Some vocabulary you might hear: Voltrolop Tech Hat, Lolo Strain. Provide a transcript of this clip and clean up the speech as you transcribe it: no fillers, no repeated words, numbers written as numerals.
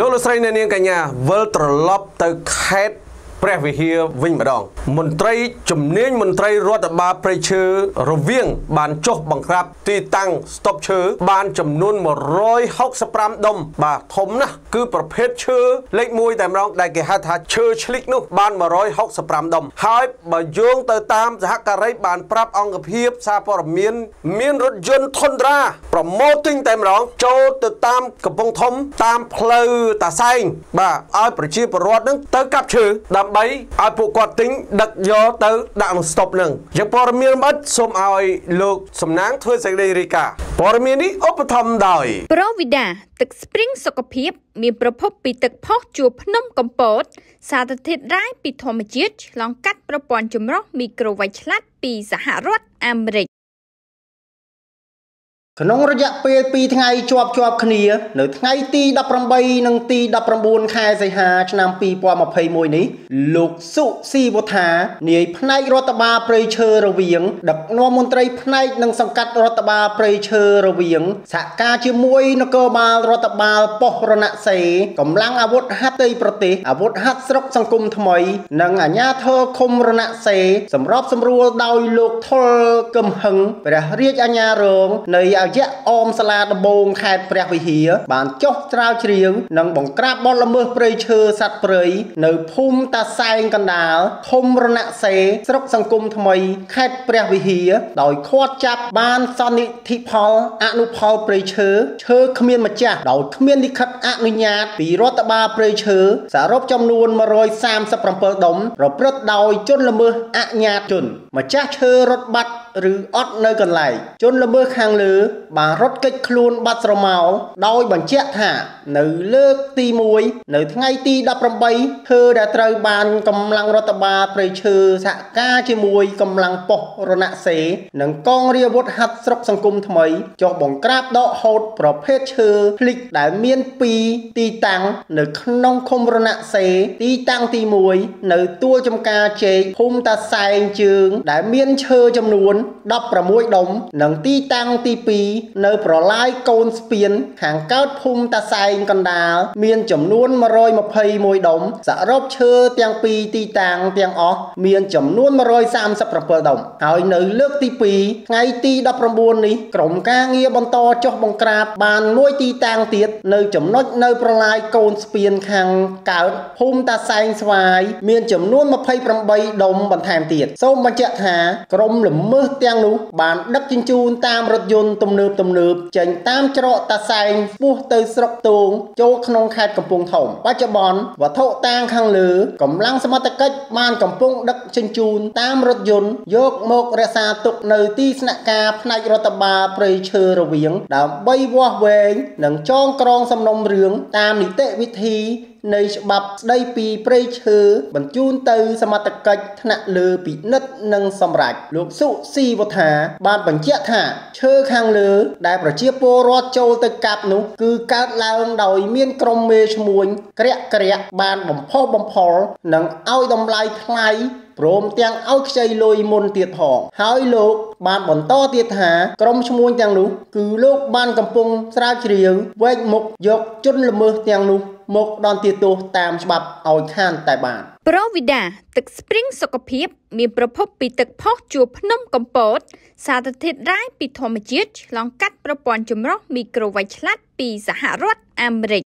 Lolo Strain និងកញ្ញា Voltrolop Tech Hat ព្រះវិហារវិញម្ដងមន្ត្រីចំណេញមន្ត្រីរដ្ឋបាលព្រៃឈើរវាងបានចុះបង្ក្រាបទីតាំងស្តុបឈើបានចំនួន ឲ្យពួកគាត់ទិញដឹកយកទៅដាក់ មានប្រភពពីទឹកផុសជួរភ្នំកំពតសារធាតុរ៉ែពីធម្មជាតិឆ្លងកាត់ប្រព័ន្ធចម្រោះមីក្រូវ៉ាវឆ្លាតពីសហរដ្ឋអាមេរិក ក្នុងរយៈពេល អមសាលាដបងខេត្តព្រះវិហារបានចុះត្រាវជ្រាវនិងបង្ក្រាបបទល្មើសព្រៃឈើសត្វព្រៃ បានរត់កិច្ចខ្លួនបាត់ស្រមោលដោយបញ្ជាក់ថានៅលើកទី 1 នៅថ្ងៃទី 18 ឈើដែលត្រូវបានកម្លាំងរដ្ឋបាលព្រៃឈើសហការជាមួយកម្លាំងប៉ុស្តិ៍រណសេ ទី នៅប្រឡាយកូនស្ពានខាងកើតភូមិតាសែងកណ្ដាលមានចំនួន 121 ដុំសរុបឈើទាំងពីរទីតាំងទាំងអស់មានចំនួន 137 ដុំហើយនៅលើកទី 2 ថ្ងៃទី 19 នេះក្រុមការងារបន្តចុះបង្ក្រាបបានមួយទីតាំងទៀតនៅចំណុចនៅប្រឡាយកូនស្ពានខាងកើតភូមិតាសែងស្វាយមានចំនួន 28 ដុំបន្ថែមទៀតសូមបញ្ជាក់ថាក្រុមល្មើសទាំងនោះបានដឹកជញ្ជូនតាមរថយន្តទំនើប ទំនើបចេញតាមច្រកតាសែងស្ពុះទៅស្រុកតូងចូលក្នុងខេត្តកំពង់ធំបច្ចុប្បន្នវត្ថុតាងខាងលើកំពុងសមត្ថកិច្ចបានកំពុងដឹកជញ្ជូនតាមរថយន្តយកមករក្សាទុកនៅទីស្នាក់ការផ្នែករដ្ឋបាលព្រៃឈើរវាងដើម្បីវាស់វែងនិងចងក្រងសំណុំរឿងតាមនីតិវិធី នៃច្បាប់ស្ដីពីព្រៃឈើបញ្ជូនទៅសមាជិកថ្នាក់លើពិនិត្យនិងសម្រេចលោកសុស៊ីវថាបានបញ្ជាក់ថាឈើខាងលើដែលប្រជាពលរដ្ឋចូលទៅកាប់នោះគឺកើតឡើងដោយមានក្រុមមេឈ្មួញក្រាក់ៗបានបំផុសបំផុលនិងឲ្យតម្លៃថ្លៃ ព្រមទាំងឲ្យខ្ចីលុយមុនទៀតផងហើយលោកបានបន្តទៀតថាក្រុមឈ្មួញទាំងនោះគឺលោកបានកំពុងស្រាវជ្រាវវែកមុខយកជនល្មើសទាំងនោះមកដនទាទោសតាមច្បាប់ឲ្យខានតែបានប្រវិដាទឹកស្ព្រីងសុខភាពមានប្រភពពីទឹកផុសជួរភ្នំកំពតសារធាតុរ៉ែពីធម្មជាតិឆ្លងកាត់ប្រព័ន្ធចម្រោះមីក្រូវ៉ាវឆ្លាតពីសហរដ្ឋអាមេរិក